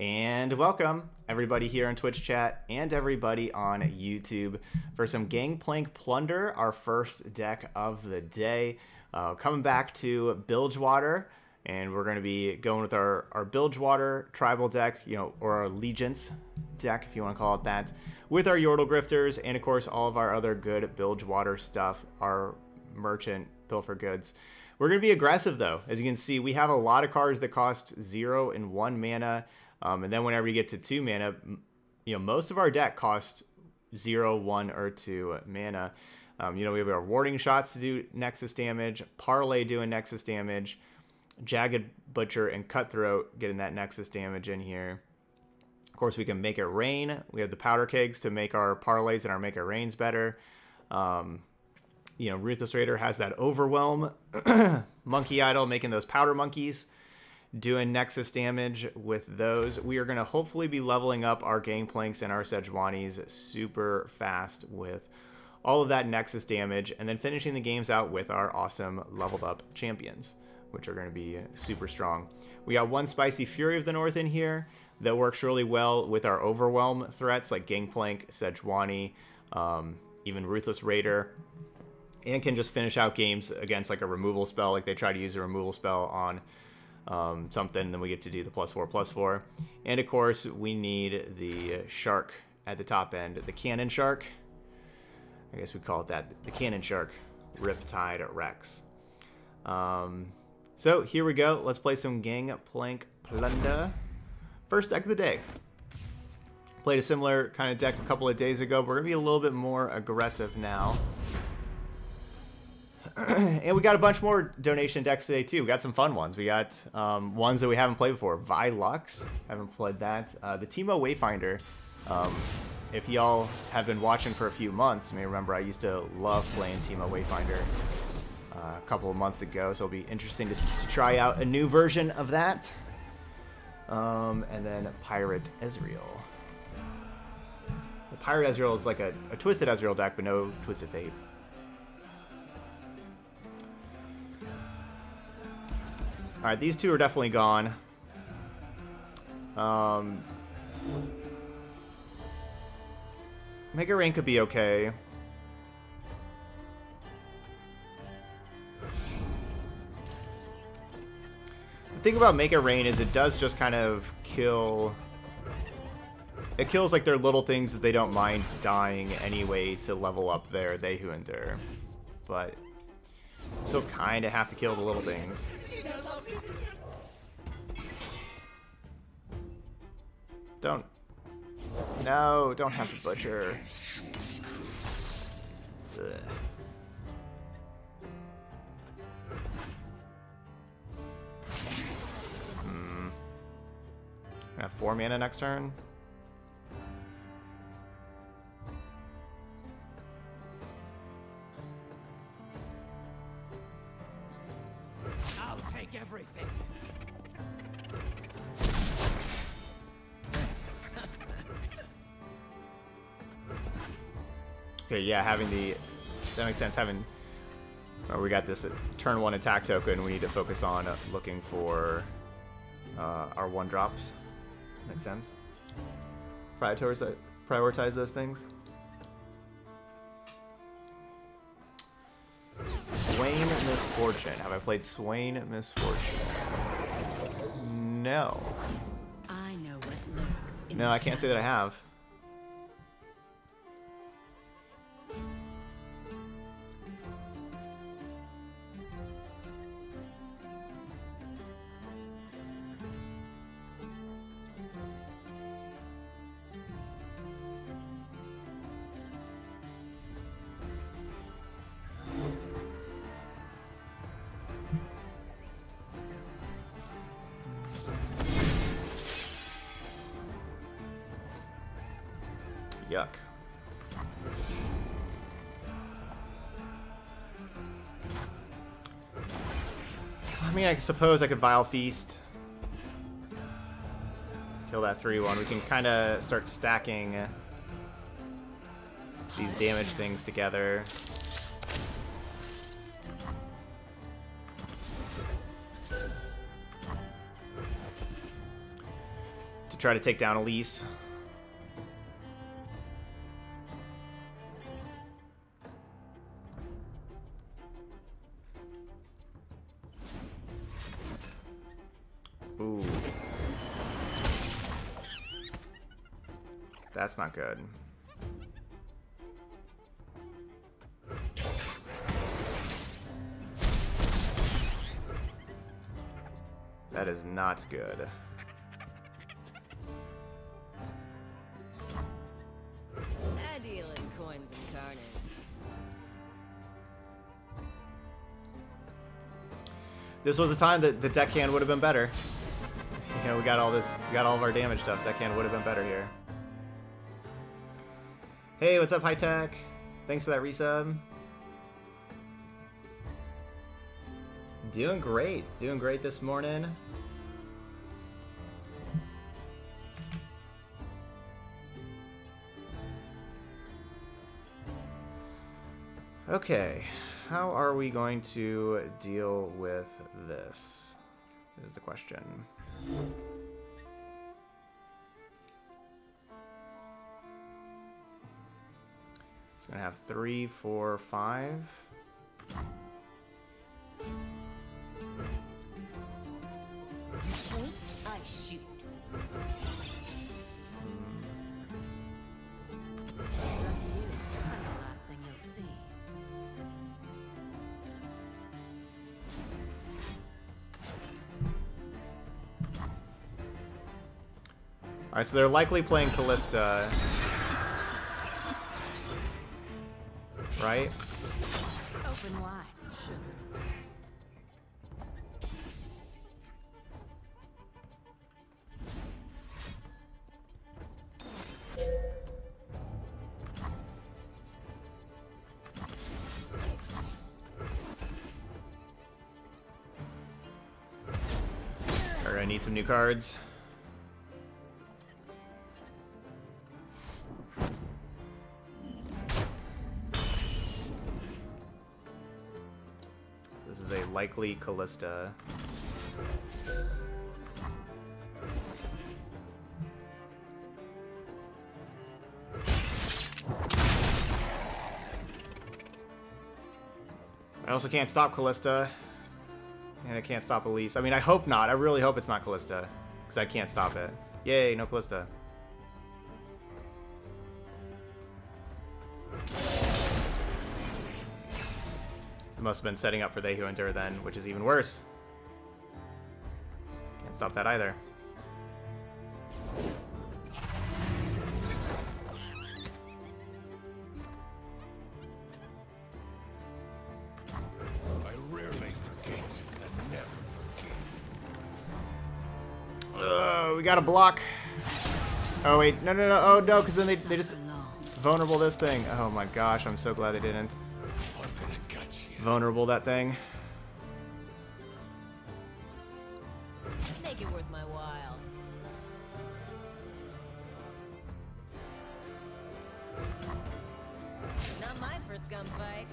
And welcome everybody here on Twitch chat and everybody on YouTube for some Gangplank Plunder, our first deck of the day. Coming back to Bilgewater, and we're going to be going with our Bilgewater tribal deck, you know, or our allegiance deck, if you want to call it that, with our Yordle Grifters and, of course, all of our other good Bilgewater stuff, our merchant, Pilfered Goods. We're going to be aggressive, though. As you can see, we have a lot of cards that cost 0 and 1 mana. And then whenever you get to 2 mana, you know, most of our deck costs 0, 1, or 2 mana. You know, we have our Warding Shots to do Nexus damage, Parlay doing Nexus damage, Jagged Butcher and Cutthroat getting that Nexus damage in here. Of course, we can Make It Rain. We have the Powder Kegs to make our Parlays and our Make It Rains better. You know, Ruthless Raider has that Overwhelm. Monkey Idol making those Powder Monkeys, doing Nexus damage with those. We are going to hopefully be leveling up our Gangplanks and our Sejuanis super fast with all of that Nexus damage, and then finishing the games out with our awesome leveled up champions, which are going to be super strong. We got one spicy Fury of the North in here that works really well with our Overwhelm threats like Gangplank, Sejuani, even Ruthless Raider, and can just finish out games against like a removal spell. Like they try to use a removal spell on something, then we get to do the +4/+4. And of course, we need the shark at the top end, the Cannon Shark. I guess we call it that, the Cannon Shark, Riptide Rex. So here we go. Let's play some Gangplank Plunder. First deck of the day. Played a similar kind of deck a couple of days ago, but we're going to be a little bit more aggressive now. And we got a bunch more donation decks today, too. We got some fun ones. We got ones that we haven't played before. Vilux, haven't played that. The Teemo Wayfinder, if y'all have been watching for a few months, you may remember I used to love playing Teemo Wayfinder a couple of months ago, so it'll be interesting to try out a new version of that. And then Pirate Ezreal. The Pirate Ezreal is like a Twisted Ezreal deck, but no Twisted Fate. All right, these two are definitely gone. Mega Rain could be okay. The thing about Mega Rain is it does just kind of kill. It kills like their little things that they don't mind dying anyway to level up their They Who Endure, but still kind of have to kill the little things. Don't. No, don't have the Butcher. Ugh. I have 4 mana next turn. Everything. Okay, yeah, having the, that makes sense. Having, we got this turn 1 attack token. We need to focus on looking for our 1-drops. Makes sense. Prioritize those things. Swain Misfortune. Have I played Swain Misfortune? No. I know what lives in no, I can't say that I have. Yuck. I mean, I suppose I could Vile Feast. Kill that 3-1. We can kind of start stacking these damage things together. to try to take down Elise. Ooh. That's not good. That is not good. I deal in coins and carnage. This was a time that the Deckhand would have been better. Yeah, we got all this, we got all of our damage stuff. Deckhand would have been better here. Hey, what's up, High Tech? Thanks for that resub. Doing great this morning. Okay, how are we going to deal with this? Is the question. It's gonna have 3, 4, 5. I shoot. Alright, so they're likely playing Kalista. Right? Open wide, sugar. Alright, I need some new cards. Likely Kalista. I also can't stop Kalista. And I can't stop Elise. I mean, I hope not. I really hope it's not Kalista. Because I can't stop it. Yay, no Kalista. Must have been setting up for They Who Endure then, which is even worse. Can't stop that either. I rarely forget and never forget. We got a block. Oh wait, no, no, no, oh no, because then they just vulnerable this thing. Oh my gosh, I'm so glad they didn't. Vulnerable that thing. Make it worth my while. Not my first gunfight.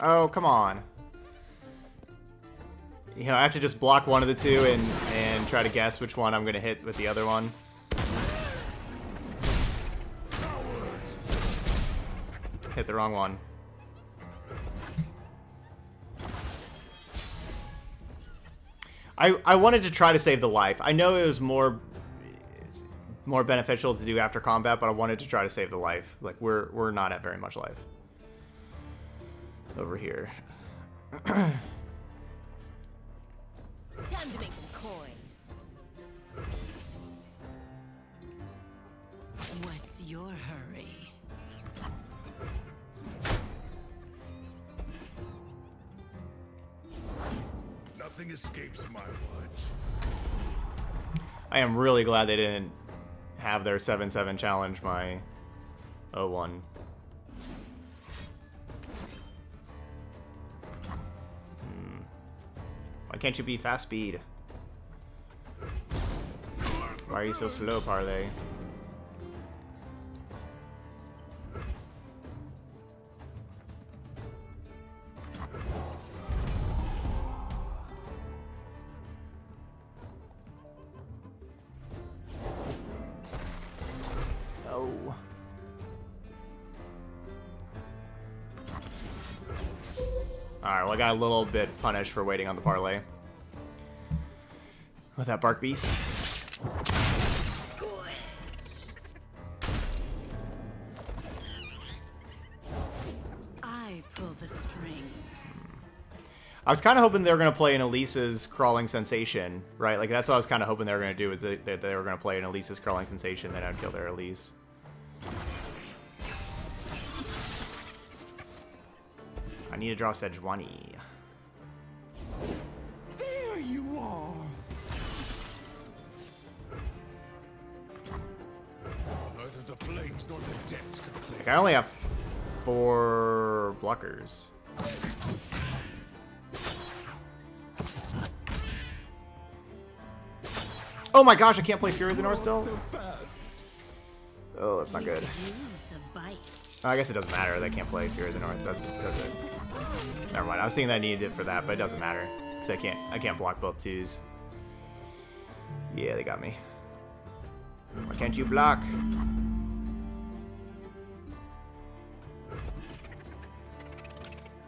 Oh, come on. You know, I have to just block one of the two and try to guess which one I'm going to hit with the other one. Hit the wrong one. I wanted to try to save the life. I know it was more beneficial to do after combat, but I wanted to try to save the life. Like, we're not at very much life. Over here. Time to make some coin. What's your hurry? Nothing escapes my watch. I am really glad they didn't have their 7-7 challenge my 0-1. Why can't you be fast speed? Why are you so slow, Parlay? Alright, well I got a little bit punished for waiting on the parlay. With that Bark Beast. I pull the strings. I was kind of hoping they were going to play an Elise's Crawling Sensation, right? Like, that's what I was kind of hoping they were going to do, is that they were going to play an Elise's Crawling Sensation, then I'd kill their Elise. I need to draw Sejuani. There you are. Neither the flames nor the depths can clear. Like, I only have 4 blockers. Oh my gosh, I can't play Fury of the North still? Oh, that's not good. Oh, I guess it doesn't matter that I can't play Fury of the North. That's it. Never mind. I was thinking that I needed it for that, but it doesn't matter. Because I can't block both twos. Yeah, they got me. Why can't you block?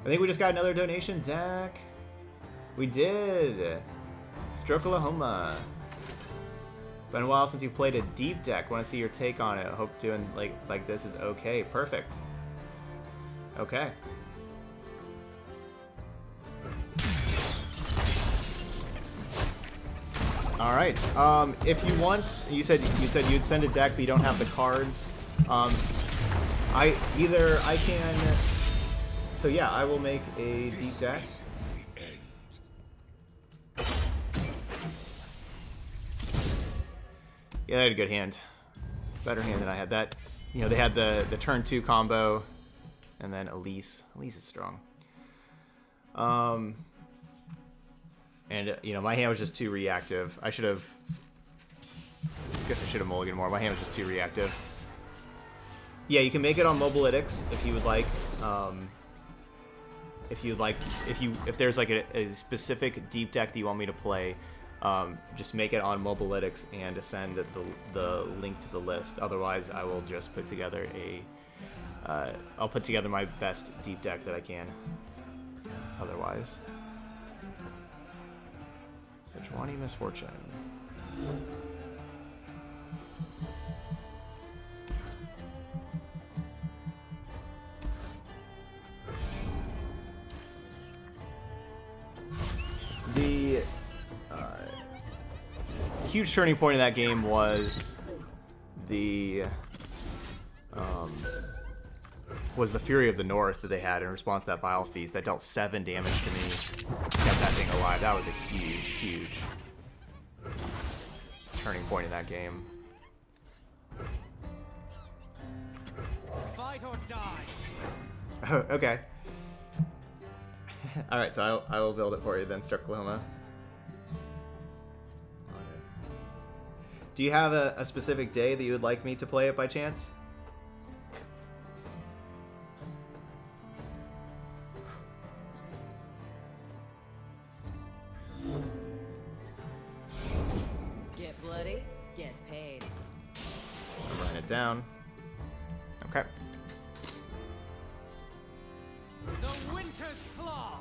I think we just got another donation, Zach. We did. Strokelahoma. Been a while since you played a deep deck. Want to see your take on it. Hope doing like this is okay. Perfect. Okay. All right. If you want, you said you'd send a deck, but you don't have the cards. I can. So yeah, I will make a deep deck. Yeah, they had a good hand. Better hand than I had. That, you know, they had the turn 2 combo, and then Elise. Elise is strong. And you know, my hand was just too reactive. I guess I should have mulliganed more. My hand was just too reactive. Yeah, you can make it on Mobilytics if you would like. If there's like a specific deep deck that you want me to play. Just make it on Mobilytics and send the link to the list. Otherwise, I will just put together I'll put together my best deep deck that I can. Otherwise, Sejuani Misfortune. The huge turning point in that game was the Fury of the North that they had in response to that Vile Feast that dealt 7 damage to me, kept that thing alive. That was a huge turning point in that game. Fight or die. Oh, okay. All right, so I will build it for you then, Strucklahoma. Do you have a specific day that you would like me to play it by chance? Get bloody, get paid. I'm running it down. Okay. The Winter's Claw.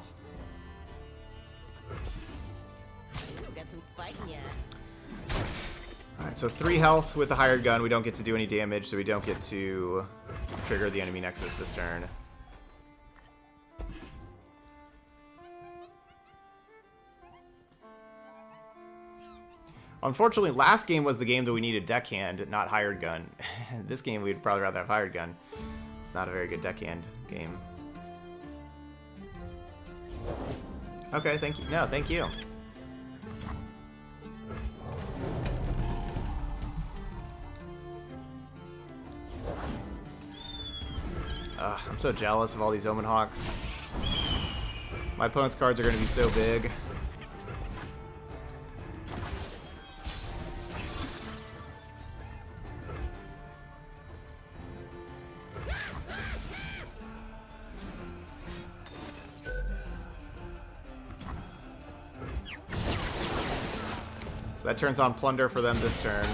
Got some fighting yet. Alright, so 3 health with the Hired Gun. We don't get to do any damage, so we don't get to trigger the enemy nexus this turn. Unfortunately, last game was the game that we needed Deckhand, not Hired Gun. This game, we'd probably rather have Hired Gun. It's not a very good Deckhand game. Okay, thank you. No, thank you. I'm so jealous of all these Omenhawks. My opponent's cards are going to be so big. So that turns on Plunder for them this turn.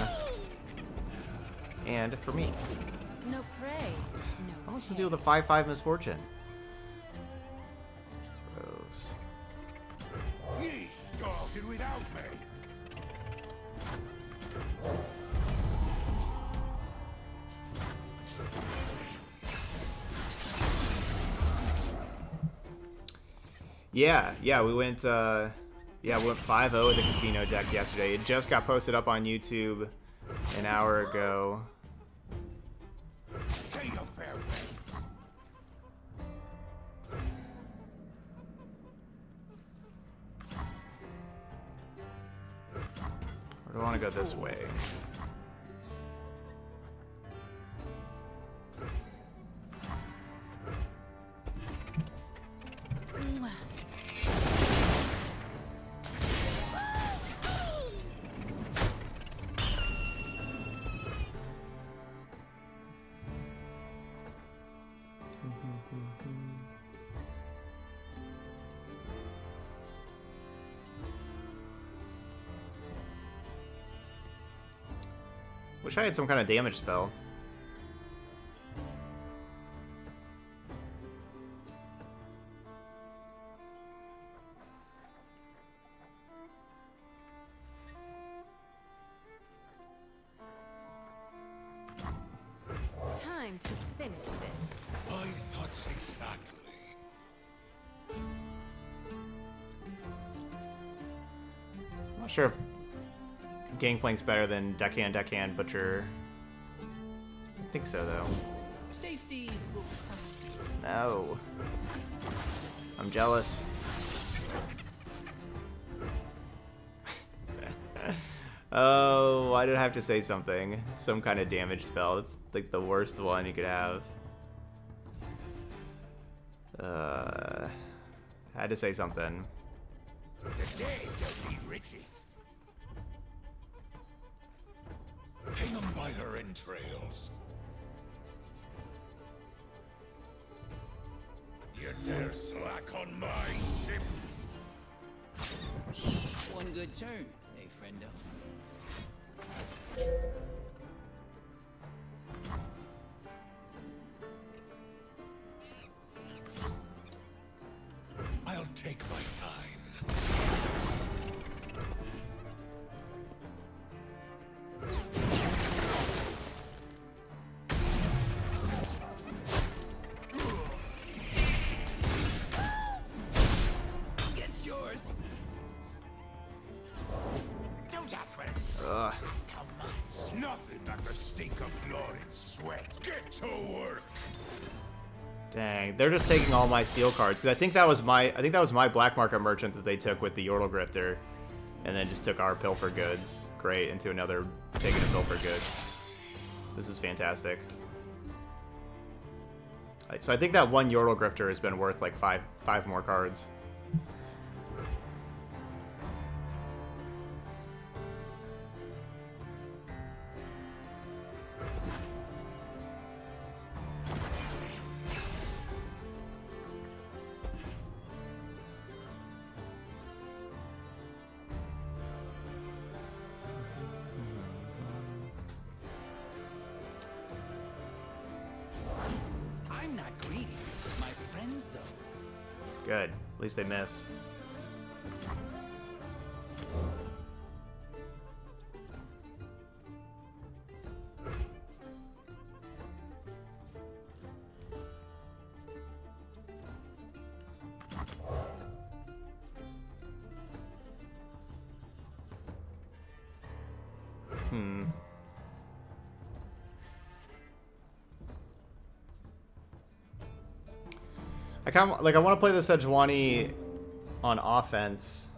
And for me. No prey. What's to do with a 5/5 Misfortune? dogs did without me. Yeah, we went 5-0 with the casino deck yesterday. It just got posted up on YouTube an hour ago. Or do I want to go this way? Wish I had some kind of damage spell. Time to finish this. My thoughts exactly. I'm not sure if Gangplank's better than Deckhand, Butcher. I think so, though. Safety. No. I'm jealous. Oh, I don't have to say something. Some kind of damage spell. It's like the worst one you could have. I had to say something. The day shall be riches. Hang them by their entrails. You dare slack on my ship? One good turn, eh, friendo? I'll take my time. Dang, they're just taking all my steel cards because I think that was my Black Market Merchant that they took with the Yordle Grifter, and then just took our Pilfered Goods. Great, into another taking a Pilfered Goods. This is fantastic. So I think that one Yordle Grifter has been worth like five more cards. Good. At least they missed. I want to play the Sejuani on offense.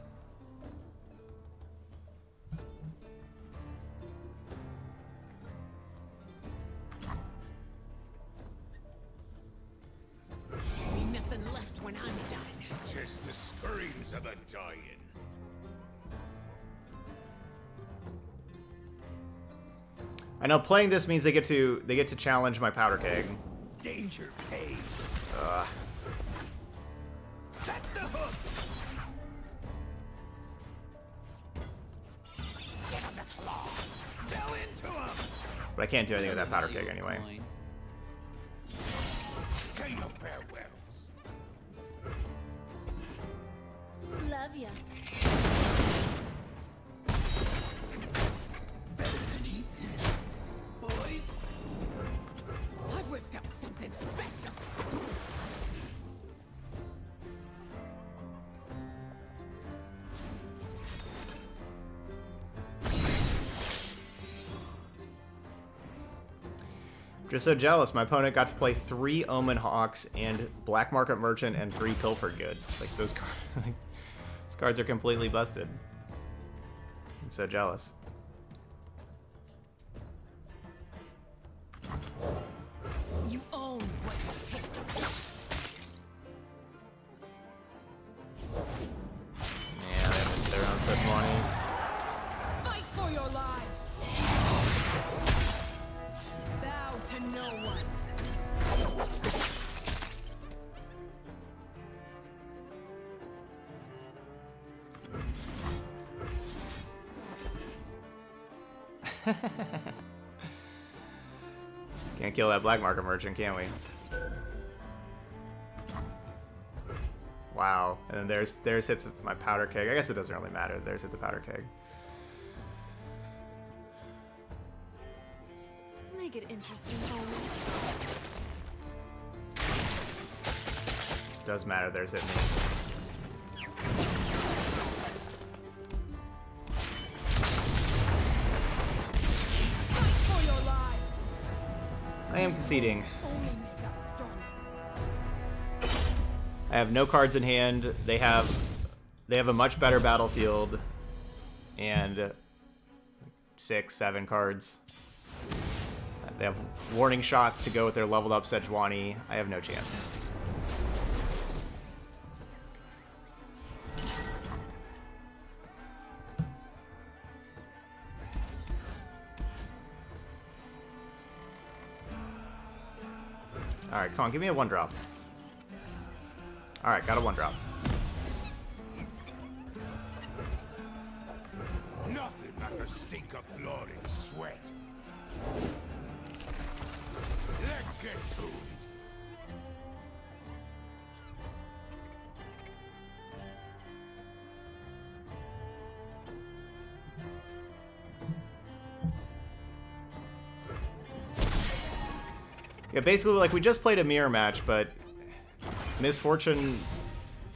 Nothing left when I'm done. Just the screams of the dying. I know playing this means they get to challenge my Powder Keg. Danger Peg. Set the hooks! Get on the claw! Fell into him! But I can't do anything with that Powder Keg anyway. Say your farewells! Love ya. Just so jealous, my opponent got to play 3 Omenhawks and Black Market Merchant and 3 Pilfered Goods. Like, those cards are completely busted. I'm so jealous. You own what you take. Yeah, they're on foot 20. Fight for your lives. Bow to no one. Can't kill that Black Market Merchant, can we? Wow. And then there's hits my Powder Keg. I guess it doesn't really matter. There's hit the Powder Keg. Make it interesting. Does matter. There's hit me. I am conceding. I have no cards in hand. They have a much better battlefield and 6, 7 cards. They have warning shots to go with their leveled up Sejuani. I have no chance. Alright, come on, give me a 1-drop. Alright, got a 1-drop. Nothing but the stink of blood and sweat. Let's get to Yeah, basically, like, we just played a mirror match, but Misfortune,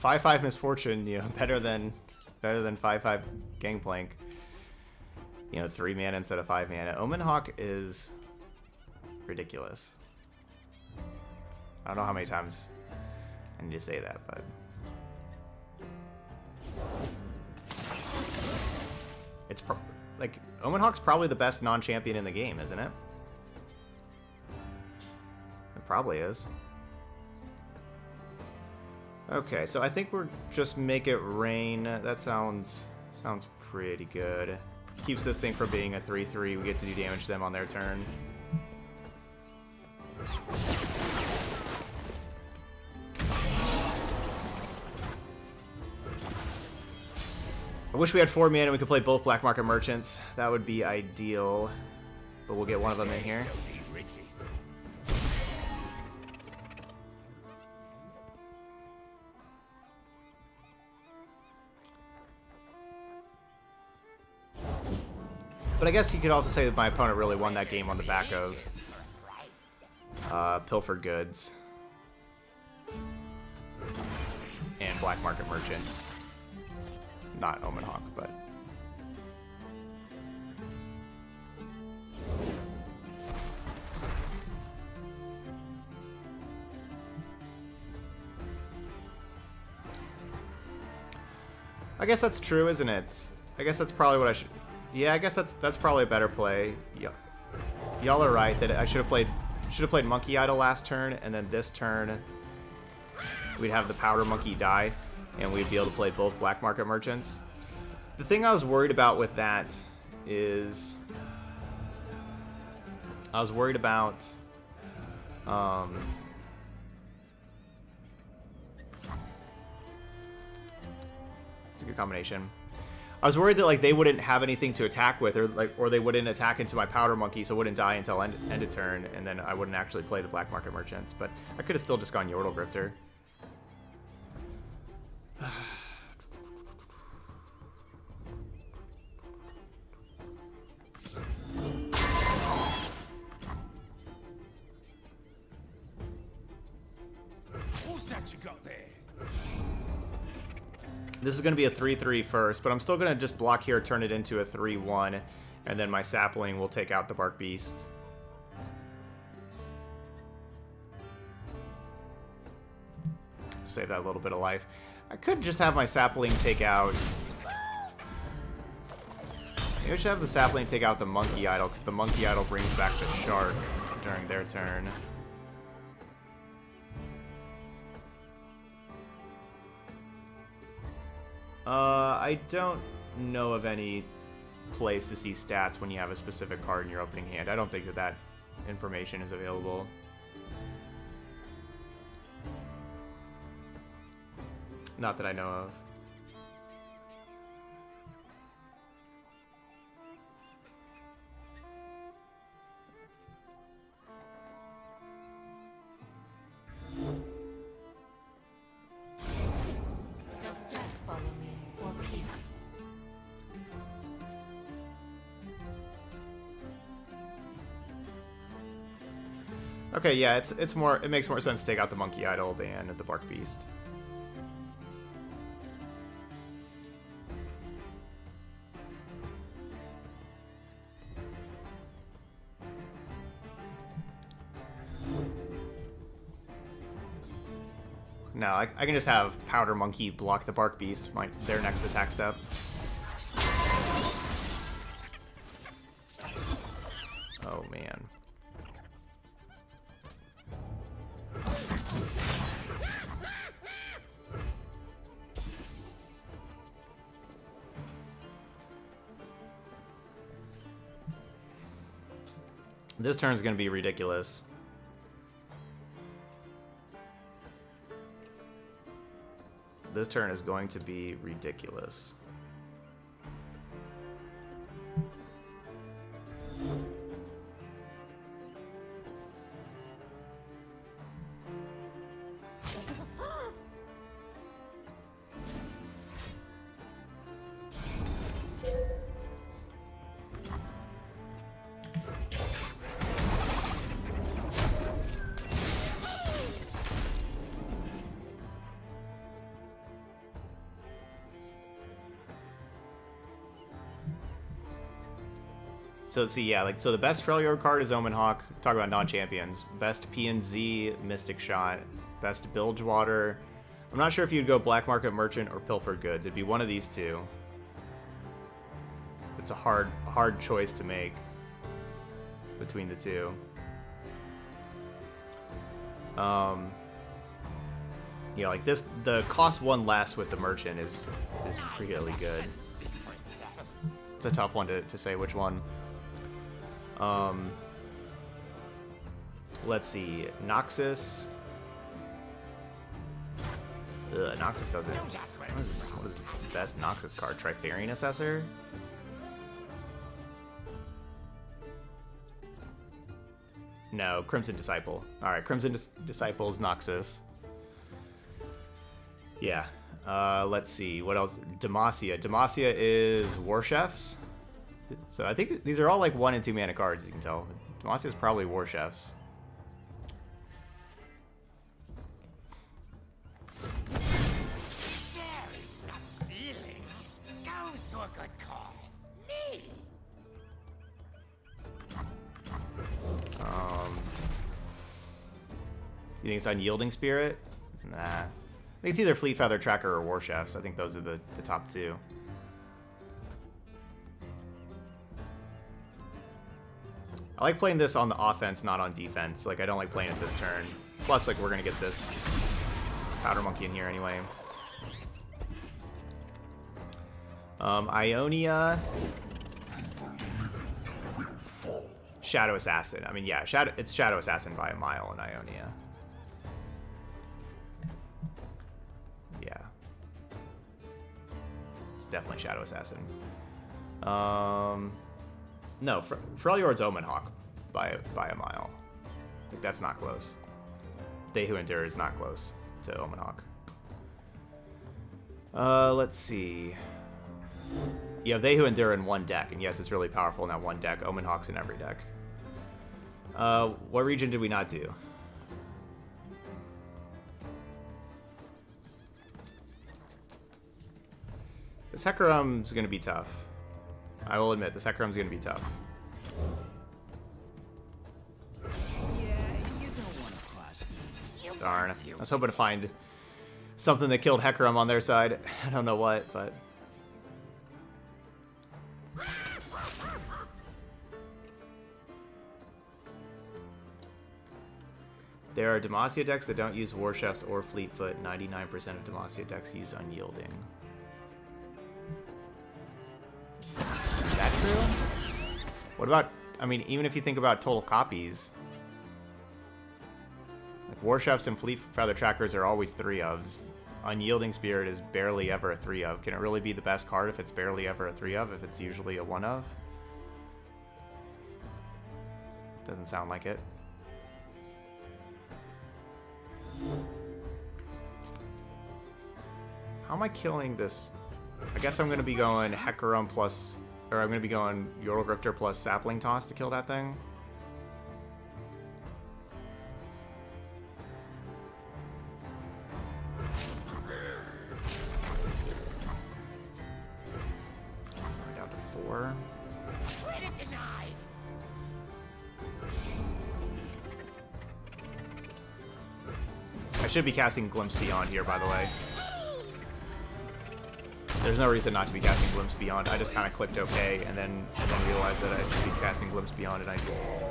5-5 Misfortune, you know, better than 5-5 Gangplank. You know, 3 mana instead of 5 mana. Omenhawk is ridiculous. I don't know how many times I need to say that, but it's like Omenhawk's probably the best non-champion in the game, isn't it? Probably is. Okay, so I think we're just Make It Rain. That sounds pretty good. Keeps this thing from being a 3-3. We get to do damage to them on their turn. I wish we had 4 mana and we could play both Black Market Merchants. That would be ideal. But we'll get one of them in here. But I guess you could also say that my opponent really won that game on the back of Pilfered Goods and Black Market Merchant. Not Omenhawk, but I guess that's true, isn't it? I guess that's probably what I should. Yeah, I guess that's probably a better play. Y'all are right that I should have played Monkey Idol last turn, and then this turn we'd have the Powder Monkey die, and we'd be able to play both Black Market Merchants. The thing I was worried about with that is I was worried about it's a good combination. I was worried that like they wouldn't have anything to attack with, or they wouldn't attack into my Powder Monkey, so it wouldn't die until end of turn, and then I wouldn't actually play the Black Market Merchants. But I could have still just gone Yordle Grifter. What's that you got there? This is going to be a 3-3 first, but I'm still going to just block here, turn it into a 3-1, and then my Sapling will take out the Bark Beast. save that little bit of life. I could just have my sapling take out... Maybe I should have the sapling take out the monkey idol, because the monkey idol brings back the shark during their turn. I don't know of any place to see stats when you have a specific card in your opening hand. I don't think that that information is available. Not that I know of. Okay, yeah, it makes more sense to take out the Monkey Idol than the Bark Beast. No, I can just have Powder Monkey block the Bark Beast, their next attack step. Oh man. This turn is going to be ridiculous. This turn is going to be ridiculous. So let's see, yeah, so the best Freljorrd card is Omenhawk. Talk about non-champions. Best PNZ, Mystic Shot. Best Bilgewater. I'm not sure if you'd go Black Market Merchant or Pilfered Goods. It'd be one of these two. It's a hard choice to make between the two. Yeah, this, the cost one less with the Merchant is really good. It's a tough one to say which one. Let's see. Noxus. Ugh, Noxus doesn't. What is the best Noxus card? Trifarian Assessor? No, Crimson Disciple. Alright, Crimson Disciple's Noxus. Yeah. Let's see. What else? Demacia. Demacia is War Chefs. So I think these are all 1 and 2 mana cards, as you can tell. Demacia is probably War Chefs. You think it's Unyielding Spirit? Nah. I think it's either Fleet Feather Tracker or War Chefs. I think those are the top two. I like playing this on the offense, not on defense. I don't like playing it this turn. Plus, we're going to get this Powder Monkey in here anyway. Ionia. Shadow Assassin. I mean, yeah, it's Shadow Assassin by a mile in Ionia. Yeah. It's definitely Shadow Assassin. No, Freljord's Omenhawk by a mile. That's not close. They Who Endure is not close to Omenhawk. Let's see. You have They Who Endure in one deck, and yes, it's really powerful in that one deck. Omenhawk's in every deck. What region did we not do? This Hecarim's going to be tough. I will admit, this Hecarim's going to be tough. Darn. I was hoping to find something that killed Hecarim on their side. I don't know what, but... There are Demacia decks that don't use War Chefs or Fleetfoot. 99% of Demacia decks use Unyielding. Is that true? What about... I mean, even if you think about total copies... Like, War Chefs and Fleet Feather Trackers are always 3-ofs. Unyielding Spirit is barely ever a 3-of. Can it really be the best card if it's barely ever a 3-of, if it's usually a 1-of? Doesn't sound like it. How am I killing this? I guess I'm going to be going Hecarim plus... Or I'm going to be going Yordle Grifter plus Sapling Toss to kill that thing. Down to 4. Credit denied. I should be casting Glimpse Beyond here, by the way. There's no reason not to be casting Glimpse Beyond. I just kind of clicked OK and then realized that I should be casting Glimpse Beyond and I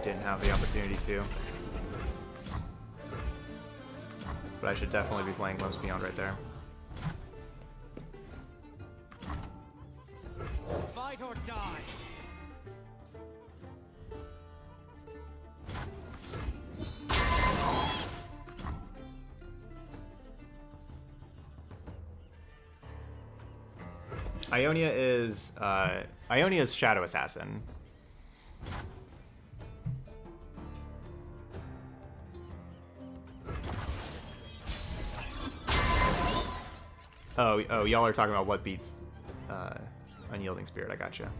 didn't have the opportunity to. But I should definitely be playing Glimpse Beyond right there. Fight or die. Ionia is Ionia's Shadow Assassin. Oh, y'all are talking about what beats Unyielding Spirit. I gotcha.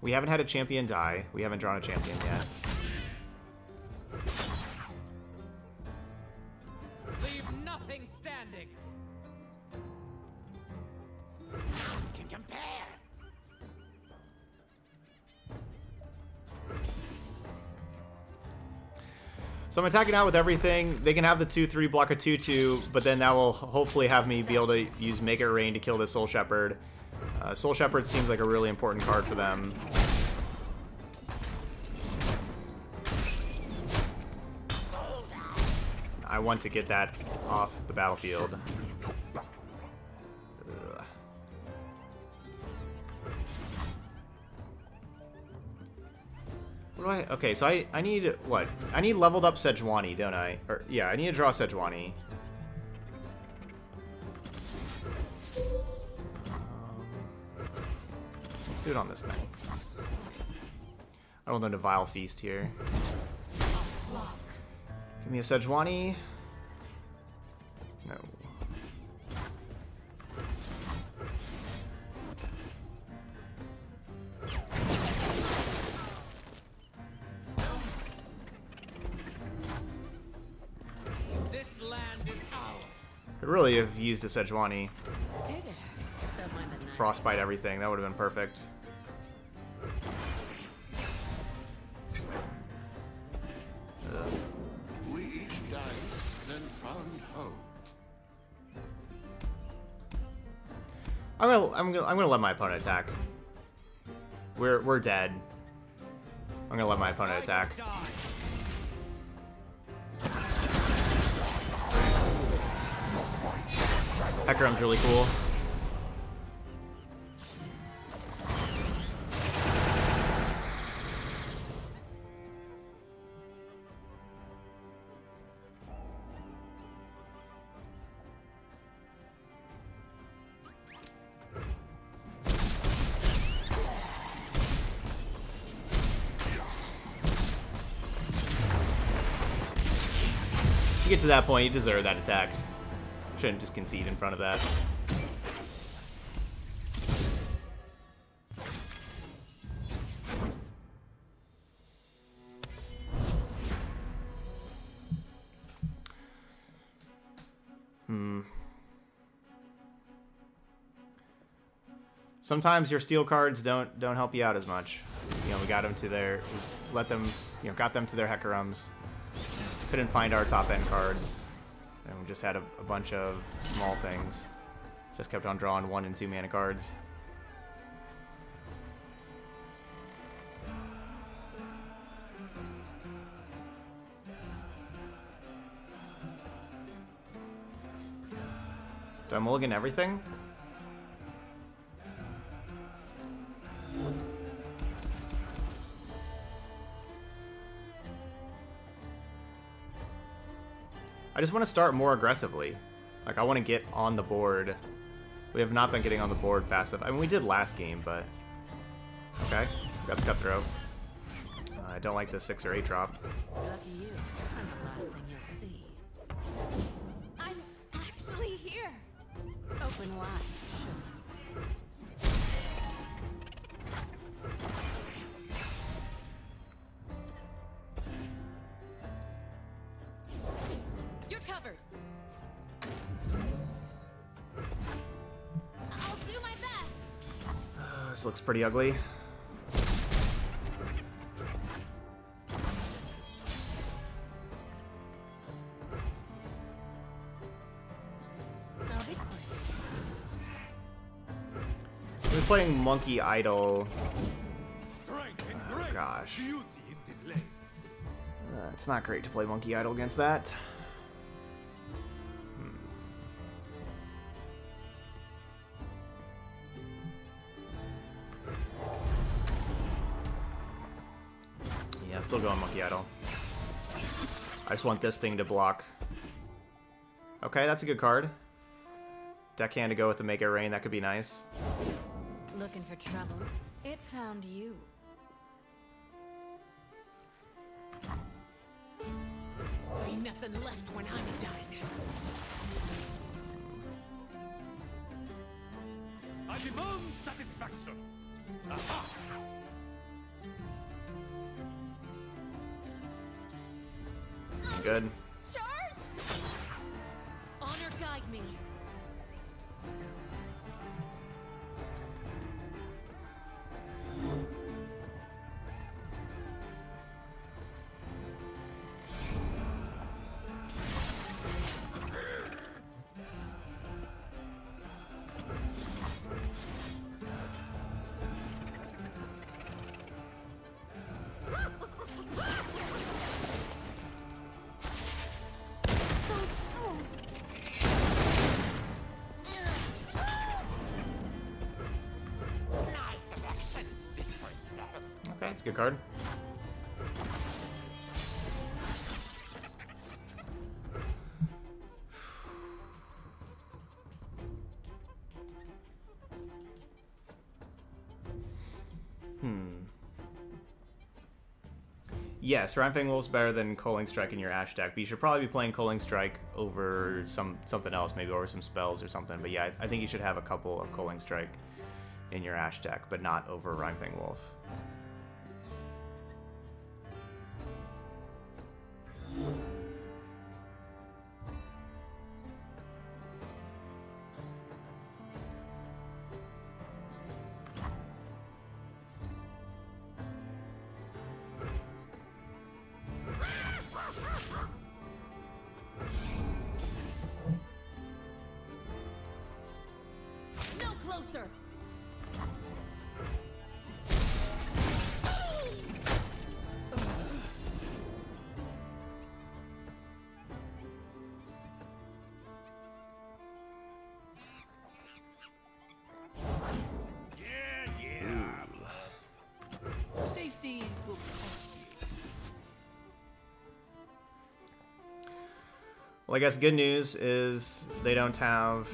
We haven't had a champion die. We haven't drawn a champion yet. Leave nothing standing. Can compare. So I'm attacking out with everything. They can have the 2-3 block a 2-2, but then that will hopefully have me be able to use Make It Rain to kill the Soul Shepherd. Soul Shepherd seems like a really important card for them. I want to get that off the battlefield. What do I, okay, so I need, what? I need leveled up Sejuani, don't I? Or, yeah, I need to draw Sejuani. Let's do it on this thing. I want them to Vile Feast here. Give me a Sejuani. No. Really have used a Sejuani. Frostbite everything, that would have been perfect. We each died and found hope. I'm gonna let my opponent attack. We're dead. I'm gonna let my opponent attack. Hecarim's really cool. You get to that point, you deserve that attack. Shouldn't just concede in front of that. Sometimes your steel cards don't help you out as much. You know, we got them to their, got them to their Hecarims. couldn't find our top end cards. And we just had a bunch of small things. Just kept on drawing 1 and 2 mana cards. Do I mulligan everything? I just want to start more aggressively. Like, I want to get on the board. We have not been getting on the board fast enough. I mean, we did last game, but... Okay, got the Cutthroat. I don't like the 6 or 8 drop. Lucky you. I'm the last thing you'll see. I'm actually here. Open wide. This looks pretty ugly. We're playing Monkey Idol. Oh, gosh. It's not great to play Monkey Idol against that. Still going Monkey Idol. I just want this thing to block. Okay, that's a good card. Deckhand to go with the Make It Rain, that could be nice. Looking for trouble. It found you. Be nothing left when I'm done. I demand satisfaction. Aha! Good. Charge? Honor guide me. That's a good card. Yes, Ramping Wolf's better than Culling Strike in your Ash deck, but you should probably be playing Culling Strike over something else, maybe over some spells or something. But yeah, I think you should have a couple of Culling Strike in your Ash deck, but not over Ramping Wolf. Well, I guess good news is they don't have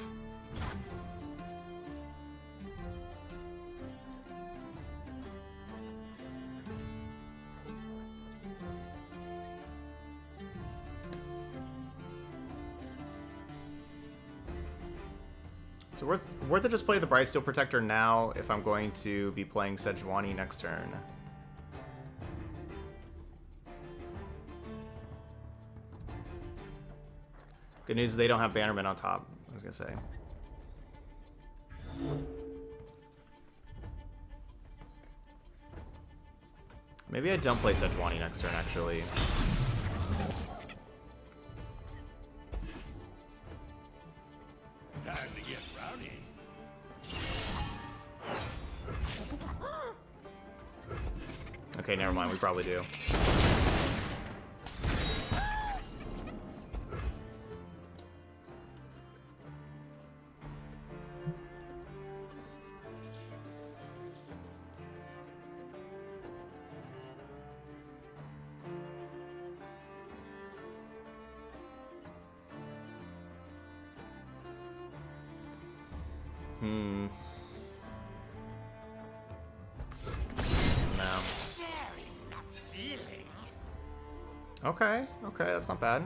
so worth it just play the Brightsteel Protector now if I'm going to be playing Sejuani next turn. Good news is they don't have Bannerman on top, I was gonna say. Maybe I don't play Sejuani next turn, actually. Okay, never mind. We probably do. Okay, that's not bad.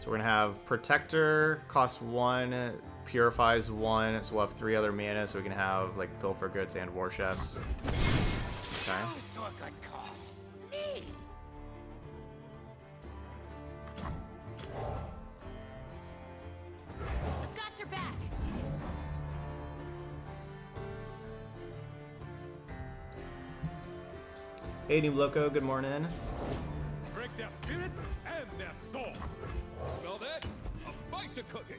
So we're gonna have Protector, costs 1, purifies 1, so we'll have 3 other mana, so we can have like Pilfered Goods and War Chefs. Okay. Hey, Noob Loco, good morning. Their spirits and their souls. Smell that? A bite of cooking.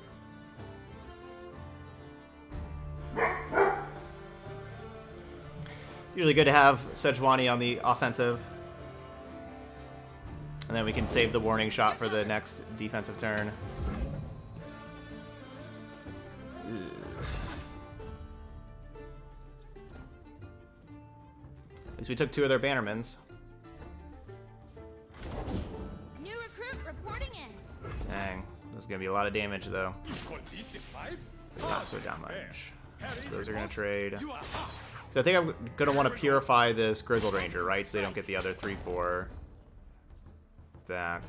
It's really good to have Sejuani on the offensive. And then we can save the warning shot for the next defensive turn. At least we took 2 of their bannermans. Gonna be a lot of damage though. Not so damage. So those are gonna trade. So I think I'm gonna want to purify this Grizzled Ranger, right? So they don't get the other 3/4 back.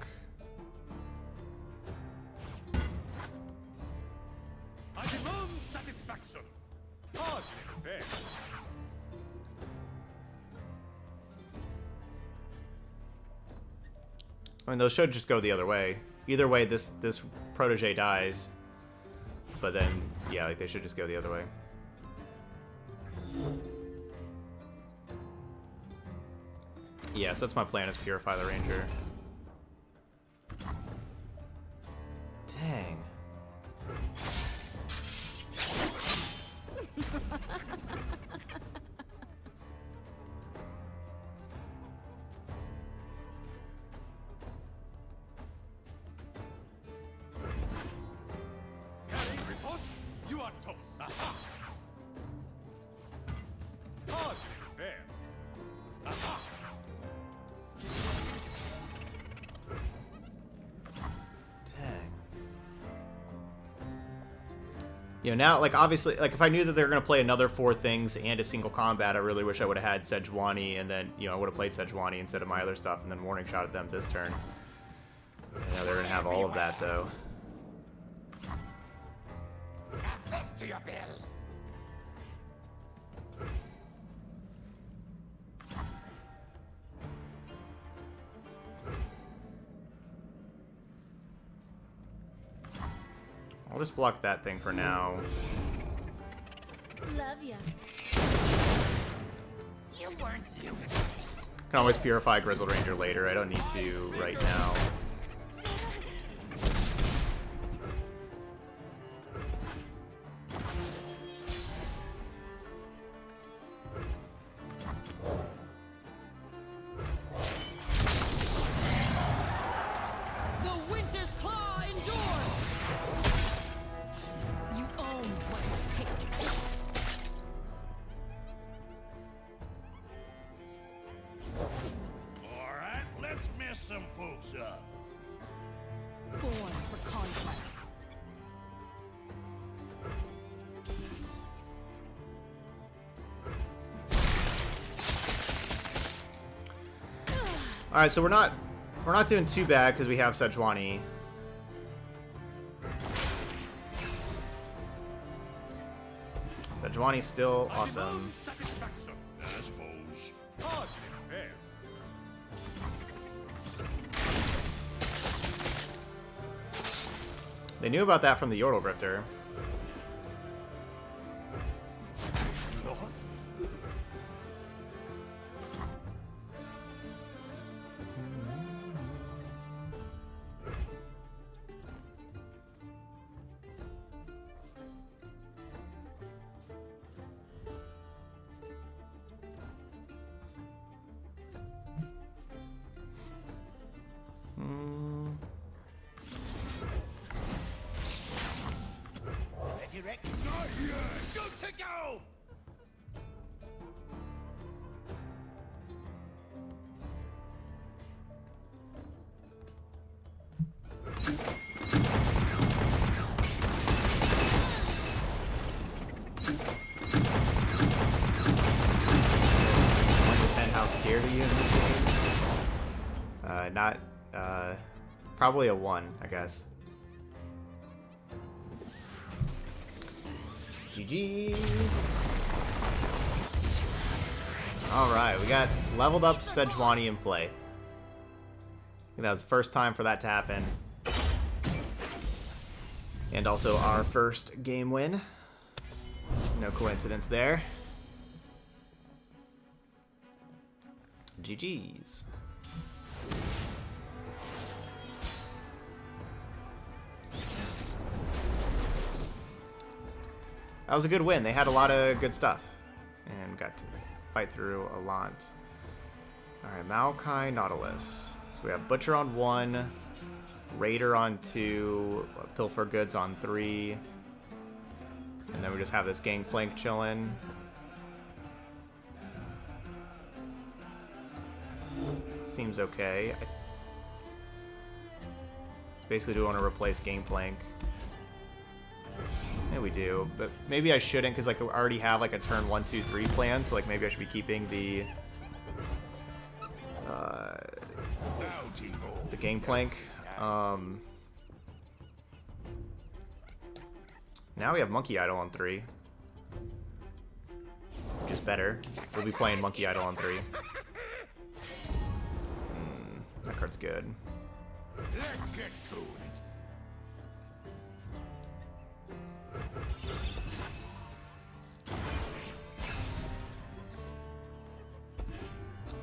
I demand satisfaction. I mean, those should just go the other way. Either way, this protege dies, but then yeah, like they should just go the other way. Yes, yeah, so that's my plan: is purify the ranger. Dang. You know, now, like, obviously, like, if I knew that they were going to play another 4 things and a single combat, I really wish I would have had Sejuani, and then, you know, I would have played Sejuani instead of my other stuff, and then warning shot at them this turn. You know, they're going to have all of that, though. Add this to your bill. I'll just block that thing for now. Love ya. You weren't you. Can always purify Grizzled Ranger later. I don't need to right now. All right, so we're not doing too bad because we have Sejuani. Sejuani's still awesome. They knew about that from the Yordle Grifter. not... probably a 1, I guess. GG's. Alright, we got leveled up Sejuani in play. I think that was the first time for that to happen. And also our first game win. No coincidence there. GG's. That was a good win. They had a lot of good stuff. And got to fight through a lot. Alright, Maokai, Nautilus. So we have Butcher on 1, Raider on 2, Pilfer Goods on 3. And then we just have this Gangplank chilling. Seems okay. Basically, do we want to replace Gangplank? Yeah, we do, but maybe I shouldn't because like I already have like a turn 1, 2, 3 plan. So like maybe I should be keeping the Gangplank. Now we have Monkey Idol on 3, which is better. We'll be playing Monkey Idol on 3. That card's good. Let's get to it.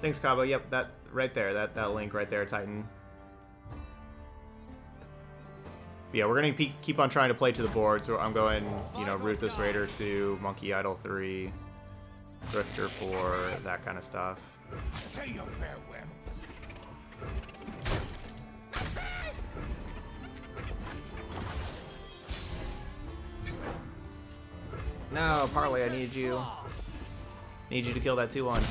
Thanks, Cabo. Yep, that right there, that link right there, Titan. But yeah, we're gonna keep on trying to play to the board. So I'm going, you know, Ruthless Raider 2, Monkey Idol 3, Thrifter 4, that kind of stuff. Say your farewell. No, Parlay, I need you. Need you to kill that 2-1.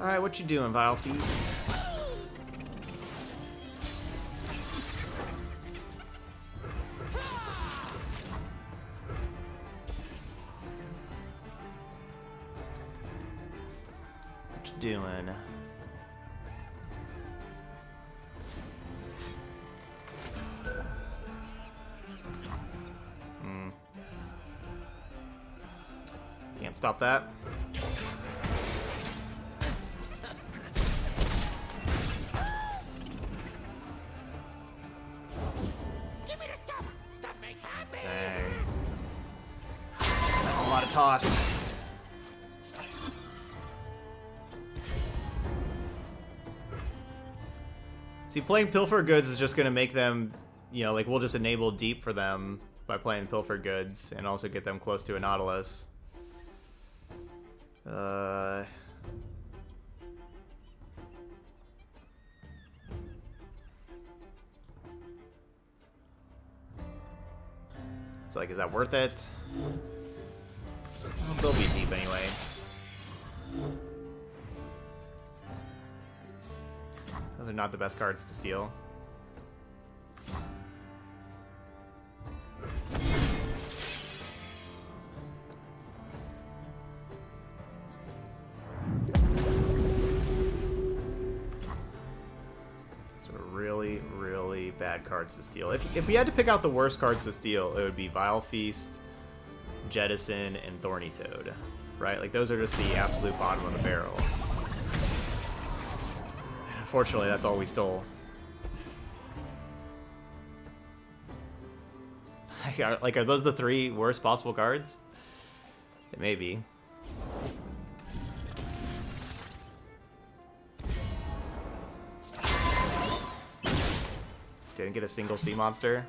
Alright, what you doing, Vile Feast? What you doing? Can't stop that. Toss. See, playing Pilfered Goods is just going to make them, you know, like we'll just enable deep for them by playing Pilfered Goods and also get them close to a Nautilus. So, like, is that worth it? They'll be deep anyway. Those are not the best cards to steal. Those are really, really bad cards to steal. If we had to pick out the worst cards to steal, it would be Vile Feast, Jettison, and Thorny Toad, right? Like, those are just the absolute bottom of the barrel. And unfortunately, that's all we stole. Like, are those the 3 worst possible cards? It may be. Didn't get a single sea monster.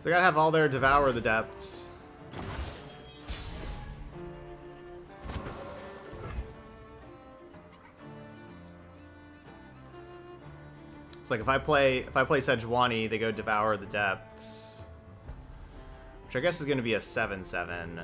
So they gotta have all their Devour of the Depths. It's like if I play Sejuani, they go Devour of the Depths, which I guess is gonna be a 7/7.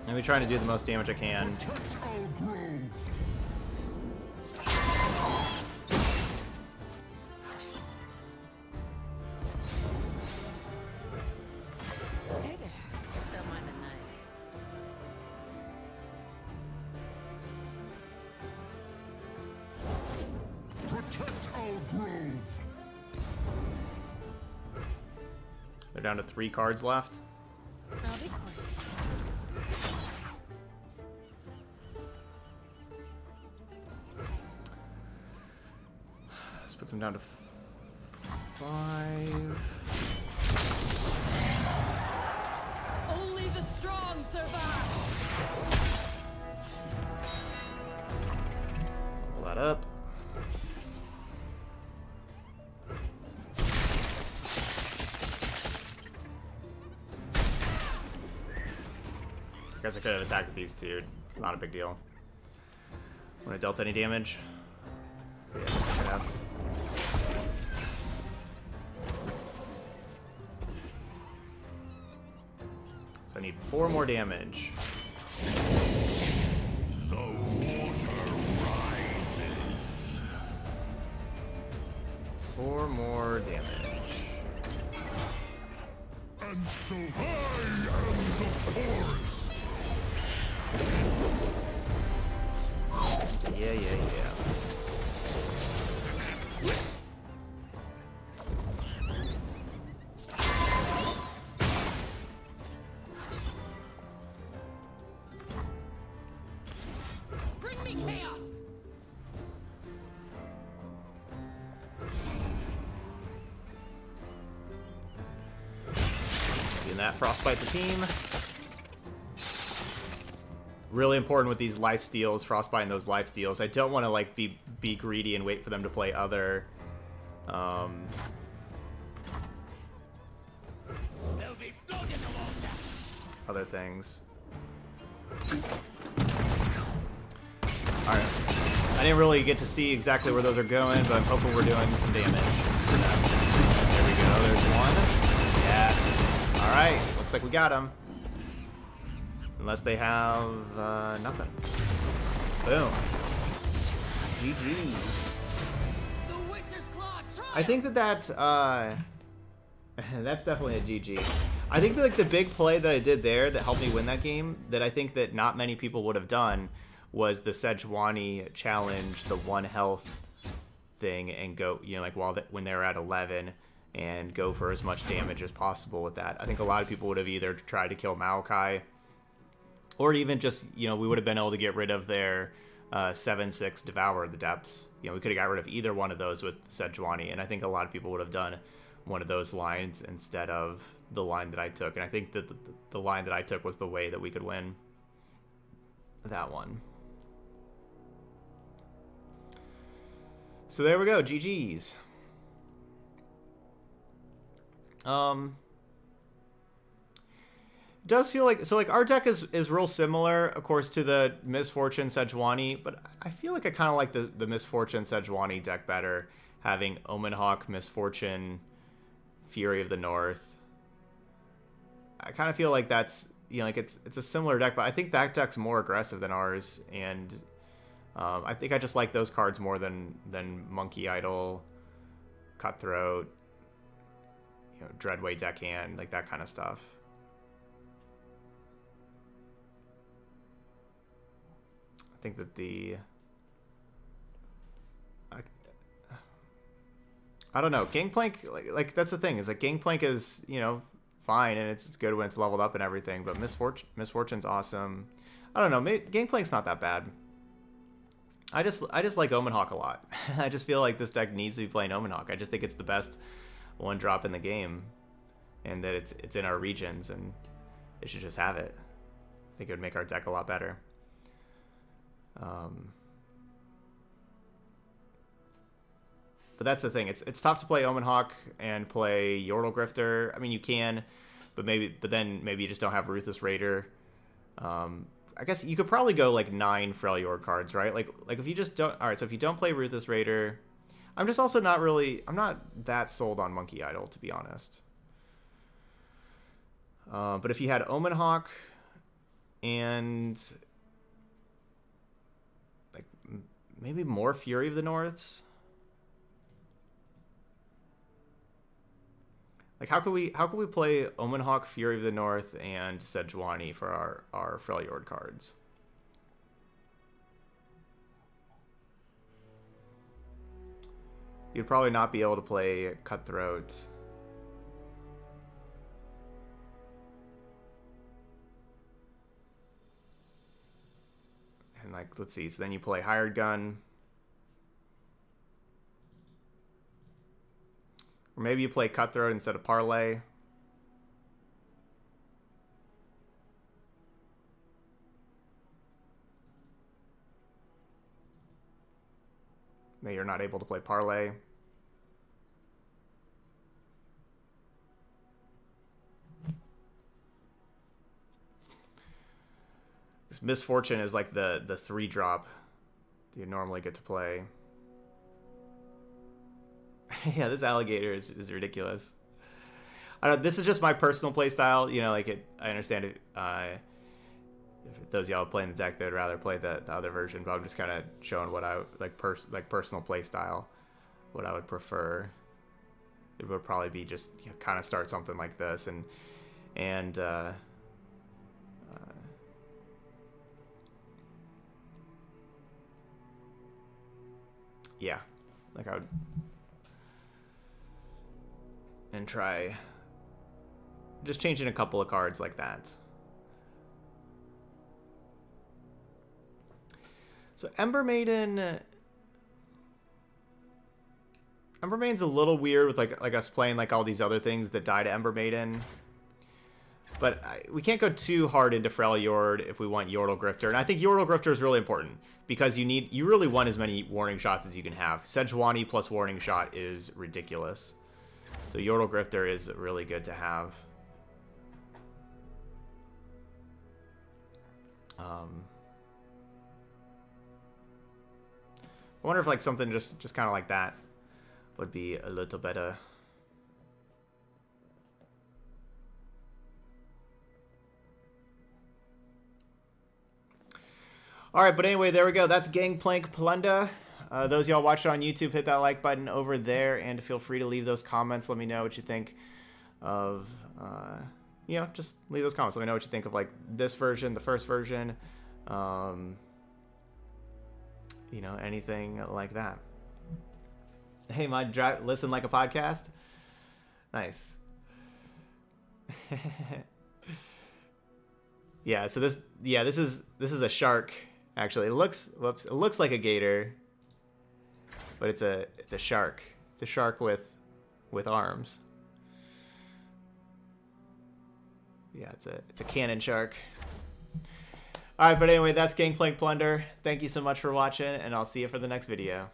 I'm gonna be trying to do the most damage I can. They're down to 3 cards left. Puts him down to 5. Only the strong survive. Pull that up. I guess I could have attacked with these two. It's not a big deal. When I dealt any damage. Yeah, I guess I need 4 more damage. The water rises. 4 more damage. And so I am the forest. Yeah, yeah, yeah. That Frostbite the team. Really important with these life steals, Frostbiting those life steals. I don't want to like be greedy and wait for them to play other. Other things. All right. I didn't really get to see exactly where those are going, but I'm hoping we're doing some damage. There we go. There's one. Yes. All right, looks like we got him. Unless they have nothing. Boom. GG. The Witcher's Claw, I think that's that's definitely a GG. I think that, like, the big play that I did there that helped me win that game, that I think that not many people would have done, was the Sejuani challenge, the 1 health thing, and go, you know, like when they were at 11. And go for as much damage as possible with that. I think a lot of people would have either tried to kill Maokai, or even just, you know, we would have been able to get rid of their 7/6 Devourer of the Depths. You know, we could have got rid of either one of those with Sejuani, and I think a lot of people would have done one of those lines instead of the line that I took. And I think that the line that I took was the way that we could win that one. So there we go, GG's. It does feel like, so like our deck is real similar, of course, to the Misfortune Sejuani, but I feel like I kind of like the Misfortune Sejuani deck better, having Omenhawk, Misfortune, Fury of the North. I kind of feel like that's, you know, like it's a similar deck, but I think that deck's more aggressive than ours, and I think I just like those cards more than Monkey Idol, Cutthroat, you know, Dreadway, Deckhand, like that kind of stuff. I think that the I don't know. Gangplank, like that's the thing, is that Gangplank is, you know, fine, and it's good when it's leveled up and everything, but Misfortune's awesome. I don't know, maybe Gangplank's not that bad. I just like Omenhawk a lot. I just feel like this deck needs to be playing Omenhawk. I just think it's the best one drop in the game, and that it's in our regions, and it should just have it. I think it would make our deck a lot better. But that's the thing. It's tough to play Omenhawk and play Yordle Grifter. I mean, you can, but then maybe you just don't have Ruthless Raider. I guess you could probably go like 9 Freljorrd cards, right? Like if you just don't. All right, so if you don't play Ruthless Raider, I'm just also not really. I'm not that sold on Monkey Idol, to be honest. But if you had Omenhawk and like maybe more Fury of the Norths. Like how could we play Omenhawk, Fury of the North, and Sejuani for our Freljorrd cards? You'd probably not be able to play Cutthroat. And like let's see, so then you play Hired Gun. Or maybe you play Cutthroat instead of Parlay. Maybe you're not able to play Parlay. This Misfortune is like the 3-drop that you normally get to play. Yeah, this alligator is ridiculous. I don't, this is just my personal playstyle. You know, like I understand it. If those of y'all playing the deck, they'd rather play the other version. But I'm just kind of showing what I like personal playstyle, what I would prefer. It would probably be just, you know, kind of start something like this and yeah, like I would. And try just changing a couple of cards like that. So Ember Maiden's a little weird with like us playing like all these other things that die to Ember Maiden. But we can't go too hard into Freljorrd if we want Yordle Grifter. And I think Yordle Grifter is really important because you really want as many warning shots as you can have. Sejuani plus warning shot is ridiculous. So Yordle Grifter is really good to have. I wonder if like something just kind of like that would be a little better. All right, but anyway, there we go. That's Gangplank Plunder. Those y'all watching on YouTube, hit that like button over there, and feel free to leave those comments. Let me know what you think of, you know, just leave those comments. Let me know what you think of, like, this version, the first version, you know, anything like that. Hey, my drive, listen like a podcast. Nice. Yeah, so this is a shark, actually. It looks, whoops, it looks like a gator. But it's a shark. It's a shark with arms. Yeah, it's a cannon shark. All right, but anyway, that's Gangplank Plunder. Thank you so much for watching, and I'll see you for the next video.